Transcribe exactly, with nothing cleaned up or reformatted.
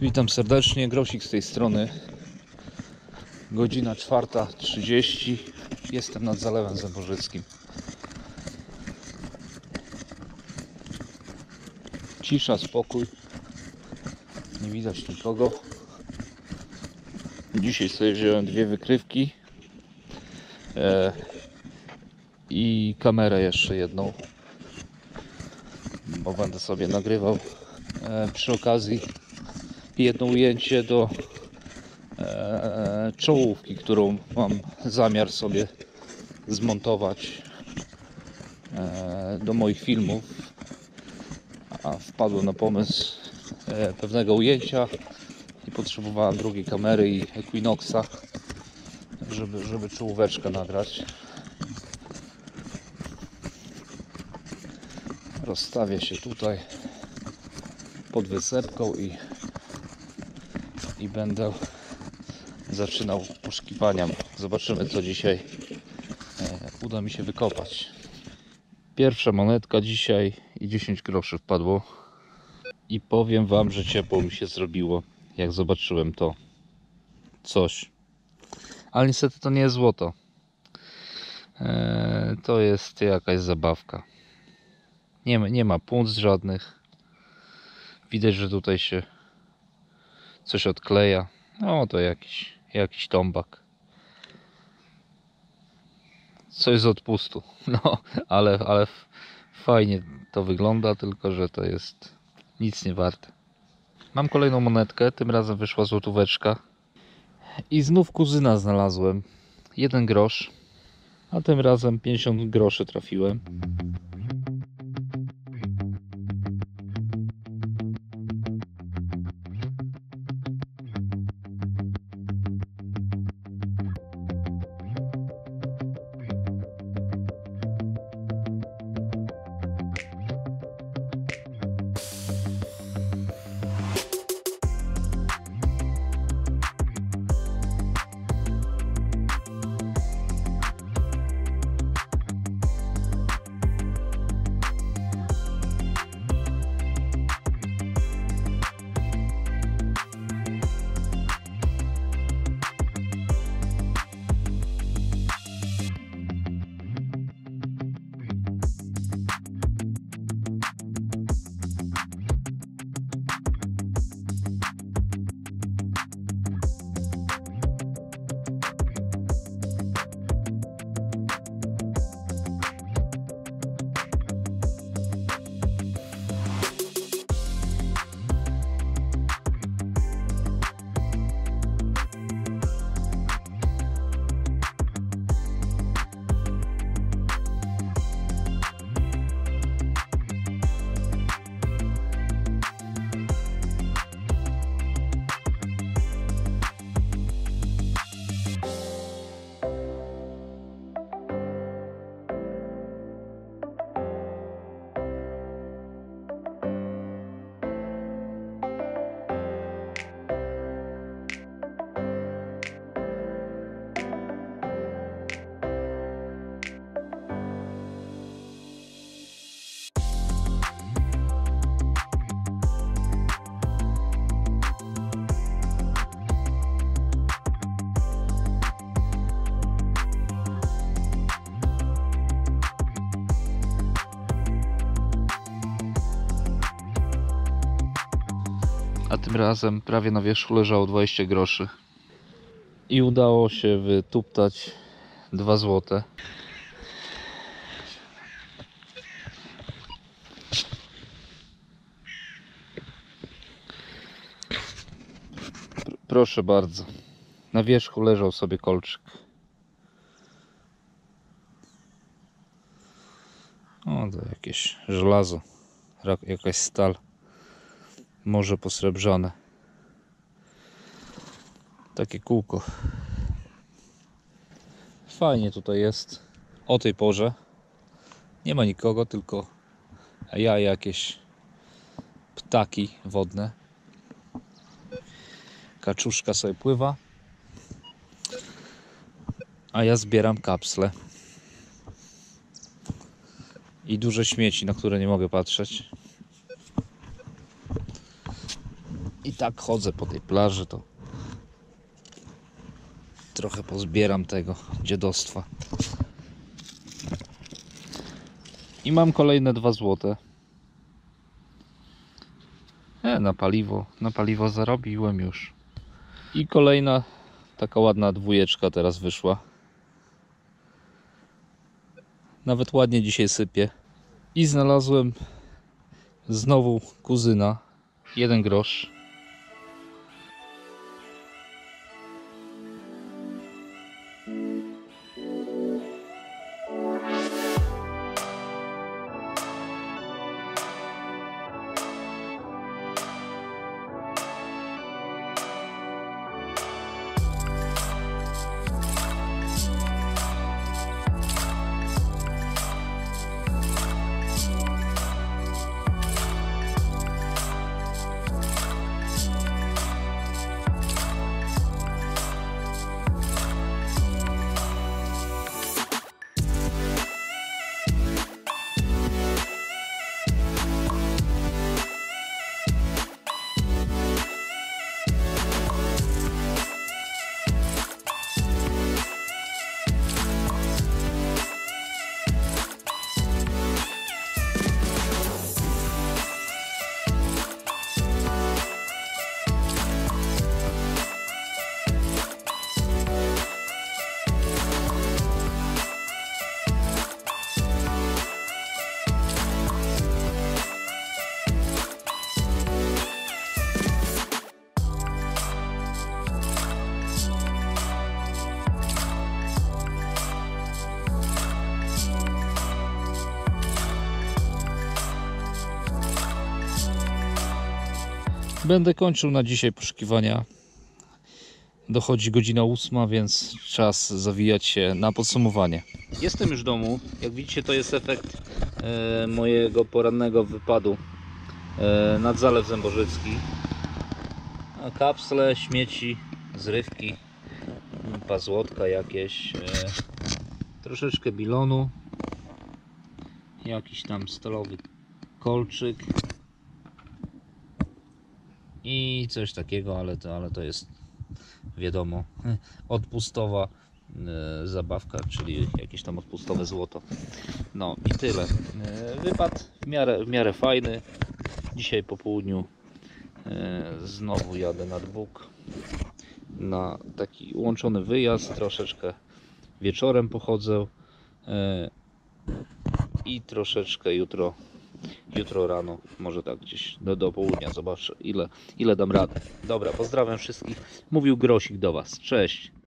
Witam serdecznie, Grosik z tej strony. Godzina czwarta trzydzieści. Jestem nad Zalewem Zemborzyckim. Cisza, spokój. Nie widać nikogo. Dzisiaj sobie wziąłem dwie wykrywki e, i kamerę jeszcze jedną, bo będę sobie nagrywał e, przy okazji jedno ujęcie do e, czołówki, którą mam zamiar sobie zmontować e, do moich filmów, a wpadłem na pomysł e, pewnego ujęcia i potrzebowałem drugiej kamery i Equinoxa, żeby, żeby czołóweczkę nagrać. Rozstawię się tutaj pod wysepką i i będę zaczynał poszukiwania. Zobaczymy, co dzisiaj uda mi się wykopać. Pierwsza monetka dzisiaj i dziesięć groszy wpadło. I powiem wam, że ciepło mi się zrobiło, jak zobaczyłem to coś. Ale niestety to nie jest złoto. Eee, to jest jakaś zabawka. Nie ma, nie ma punc żadnych. Widać, że tutaj się coś odkleja. No to jakiś, jakiś tombak. Coś z odpustu. No, ale, ale fajnie to wygląda, tylko że to jest nic nie warte. Mam kolejną monetkę, tym razem wyszła złotóweczka. I znów kuzyna znalazłem. Jeden grosz. A tym razem pięćdziesiąt groszy trafiłem. A tym razem prawie na wierzchu leżało dwadzieścia groszy. I udało się wytuptać dwa złote. Proszę bardzo. Na wierzchu leżał sobie kolczyk. O, to jakieś żelazo. Jakaś stal. Może posrebrzane. Takie kółko. Fajnie tutaj jest. O tej porze. Nie ma nikogo, tylko ja i jakieś ptaki wodne. Kaczuszka sobie pływa. A ja zbieram kapsle. I duże śmieci, na które nie mogę patrzeć. i tak chodzę po tej plaży, to trochę pozbieram tego dziadostwa. I mam kolejne dwa złote. E, na paliwo, na paliwo zarobiłem już. I kolejna taka ładna dwójeczka teraz wyszła. Nawet ładnie dzisiaj sypie. I znalazłem znowu kuzyna. Jeden grosz. Będę kończył na dzisiaj poszukiwania. Dochodzi godzina ósma, więc czas zawijać się na podsumowanie. Jestem już w domu. Jak widzicie, to jest efekt e, mojego porannego wypadu e, nad Zalew Zemborzycki. A kapsle, śmieci, zrywki, pazłotka jakieś, e, troszeczkę bilonu, jakiś tam stalowy kolczyk. I coś takiego, ale to, ale to jest wiadomo, odpustowa e, zabawka, czyli jakieś tam odpustowe złoto. No i tyle. E, wypad w miarę, w miarę fajny. Dzisiaj po południu e, znowu jadę nad Bug na taki łączony wyjazd. Troszeczkę wieczorem pochodzę e, i troszeczkę jutro. Jutro rano, może tak gdzieś do, do południa, zobaczę ile, ile dam radę. Dobra, pozdrawiam wszystkich. Mówił Grosik do Was. Cześć!